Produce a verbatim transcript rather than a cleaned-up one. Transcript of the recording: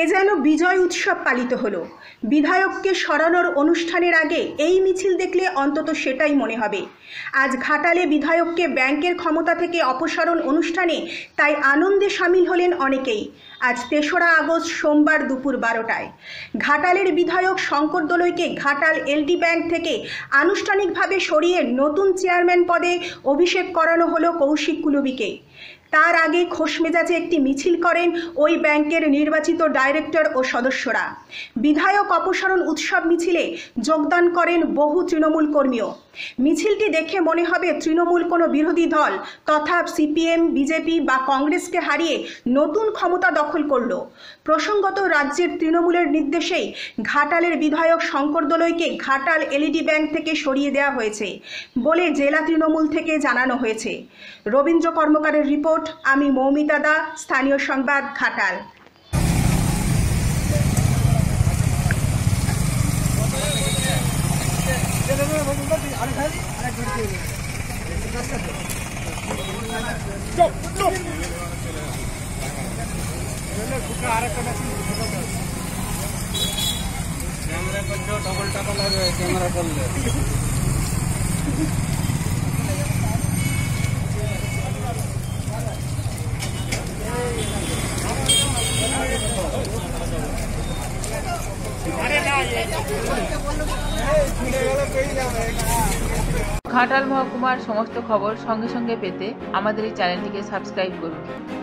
এ যেন বিজয় উৎসব পালিত হলো। বিধায়ককে সরানোর অনুষ্ঠানের আগে এই মিছিল দেখলে অন্তত সেটাই মনে হবে। আজ ঘাটালে বিধায়ককে ব্যাংকের ক্ষমতা থেকে অপসারণ অনুষ্ঠানে তাই আনন্দে সামিল হলেন অনেকেই। আজ তেসরা আগস্ট সোমবার দুপুর বারোটায় ঘাটালের বিধায়ক শঙ্কর দোলইকে ঘাটাল এলডি ব্যাংক থেকে আনুষ্ঠানিকভাবে সরিয়ে নতুন চেয়ারম্যান পদে অভিষেক করানো হলো কৌশিক কুলুবিকে। তার আগে খোশমেজাজে একটি মিছিল করেন ওই ব্যাংকের নির্বাচিত ডাইরেক্টর ও সদস্যরা। বিধায়ক অপসারণ উৎসব মিছিলে যোগদান করেন বহু তৃণমূল কর্মীও। মিছিলটি দেখে মনে হবে তৃণমূল কোনো বিরোধী দল তথা সিপিএম, বিজেপি বা কংগ্রেসকে হারিয়ে নতুন ক্ষমতা দখল করল। প্রসঙ্গত, রাজ্যের তৃণমূলের নির্দেশেই ঘাটালের বিধায়ক শঙ্কর দোলইকে ঘাটাল এলইডি ব্যাংক থেকে সরিয়ে দেওয়া হয়েছে বলে জেলা তৃণমূল থেকে জানানো হয়েছে। রবীন্দ্র কর্মকারের রিপোর্ট। আমি মৌমিতা দা, স্থানীয় সংবাদ, ঘাটাল। ডবল টাকা লাগবে ক্যামেরা করলে। ঘাটাল মহকুমার সমস্ত খবর সঙ্গে সঙ্গে পেতে আমাদের এই চ্যানেলটিকে সাবস্ক্রাইব করুন।